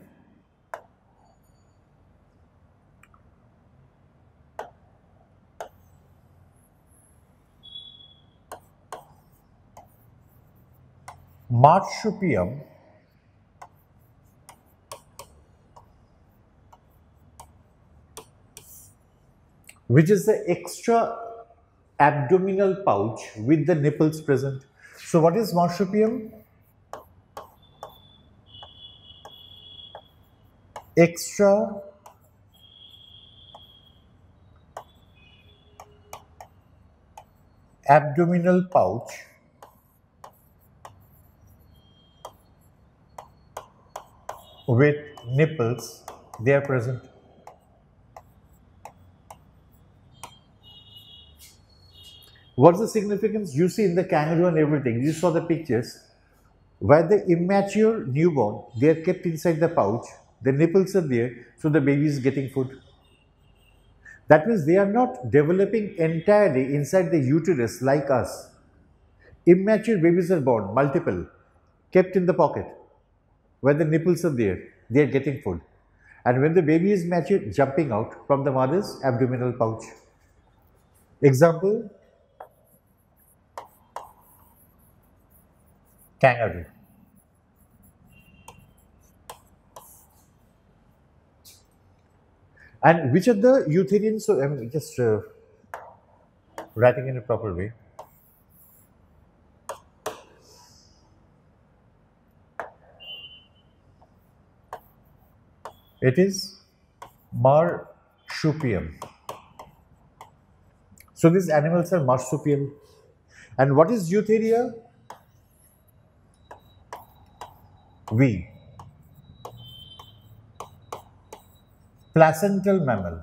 Marsupium which is the extra abdominal pouch with the nipples present. So, what is marsupium? Extra abdominal pouch with nipples, they are present. What's the significance? You see in the kangaroo and everything, you saw the pictures where the immature newborn, they are kept inside the pouch, the nipples are there, so the baby is getting food. That means they are not developing entirely inside the uterus like us. Immature babies are born, multiple, kept in the pocket. When the nipples are there, they are getting food. And when the baby is mature, jumping out from the mother's abdominal pouch. Example, kangaroo. And which are the Eutherians? So, I mean, just uh, writing in a proper way. It is marsupium. So, these animals are marsupial. And what is Eutheria? We. Placental mammal.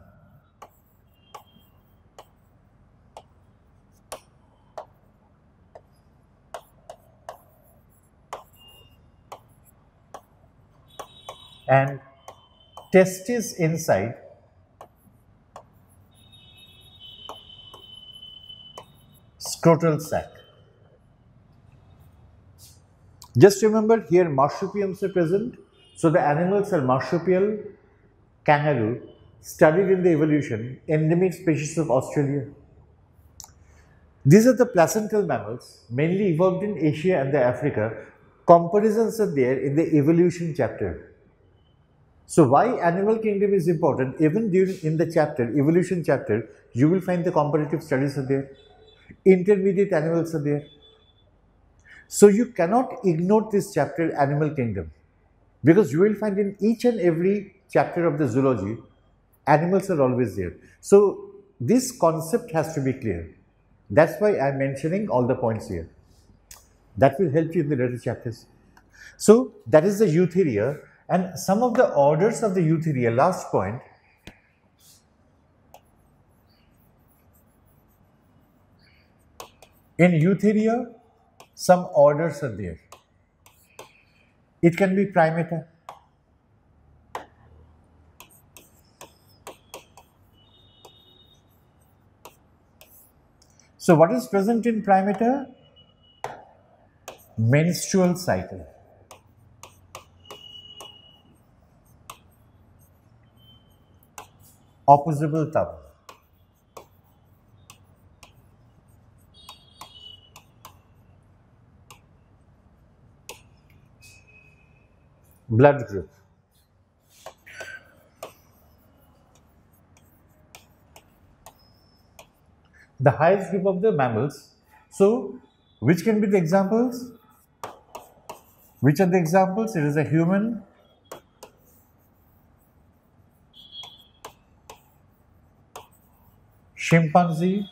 And testes inside. Scrotal sac. Just remember here marsupiums are present. So, the animals are marsupial. Kangaroo, studied in the evolution, endemic species of Australia. These are the placental mammals, mainly evolved in Asia and the Africa. Comparisons are there in the evolution chapter. So, why animal kingdom is important? Even during in the chapter, evolution chapter, you will find the comparative studies are there. Intermediate animals are there. So, you cannot ignore this chapter, animal kingdom, because you will find in each and every chapter of the zoology, animals are always there. So, this concept has to be clear. That's why I am mentioning all the points here. That will help you in the later chapters. So, that is the Eutheria, and some of the orders of the Eutheria, last point. In Eutheria, some orders are there. It can be Primata. So, what is present in Primata? Menstrual cycle. Opposable thumb. Blood group. The highest group of the mammals. So, which can be the examples? Which are the examples? It is a human, chimpanzee,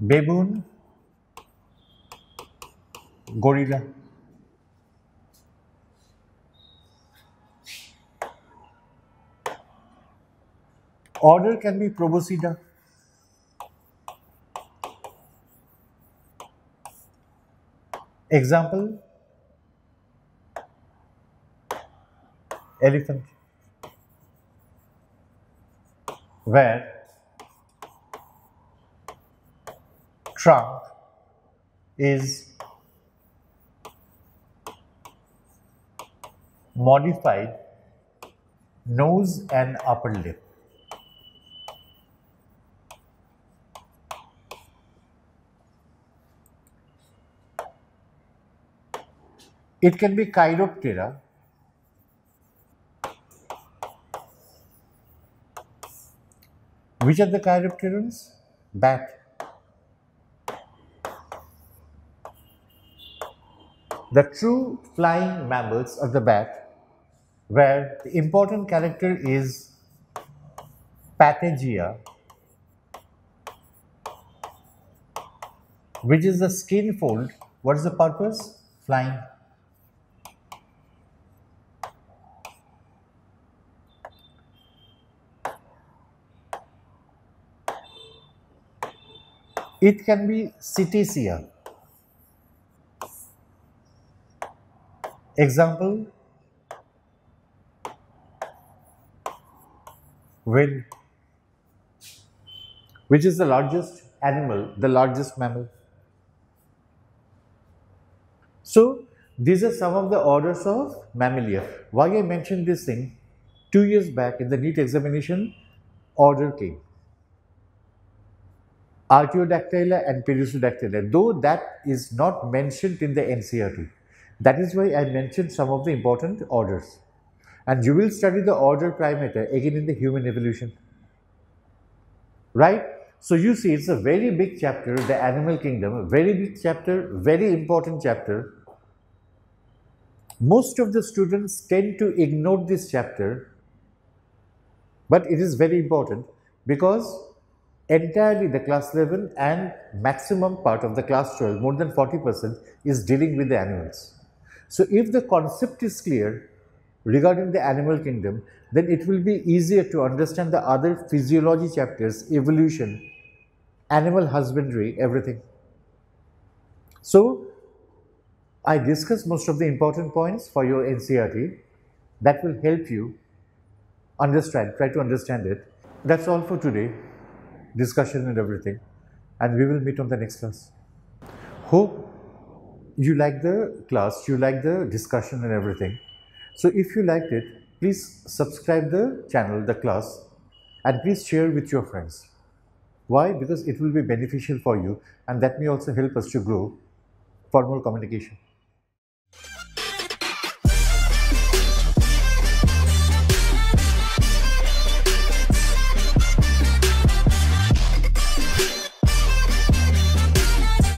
baboon, gorilla. Order can be Proboscida, example, elephant, where trunk is modified nose and upper lip. It can be Chiroptera, which are the Chiropterans? Bat, the true flying mammals of the bat, where the important character is patagia, which is the skin fold. What is the purpose? Flying. It can be Cetacea, example, whale, which is the largest animal, the largest mammal. So, these are some of the orders of Mammalia. Why I mentioned this thing, two years back in the NEET examination, order came. Artiodactyla and Perissodactyla, though that is not mentioned in the N C R T. That is why I mentioned some of the important orders. And you will study the order Primata again in the human evolution, right? So, you see, it's a very big chapter, the animal kingdom, a very big chapter, very important chapter. Most of the students tend to ignore this chapter, but it is very important because entirely the class eleven and maximum part of the class twelve, more than forty percent, is dealing with the animals. So, if the concept is clear regarding the animal kingdom, then it will be easier to understand the other physiology chapters, evolution, animal husbandry, everything. So, I discussed most of the important points for your N C R T. That will help you understand, try to understand it. That's all for today, discussion and everything, and we will meet on the next class. Hope you like the class, you like the discussion and everything. So, if you liked it, please subscribe the channel, the class, and please share with your friends. Why? Because it will be beneficial for you, and that may also help us to grow for more communication.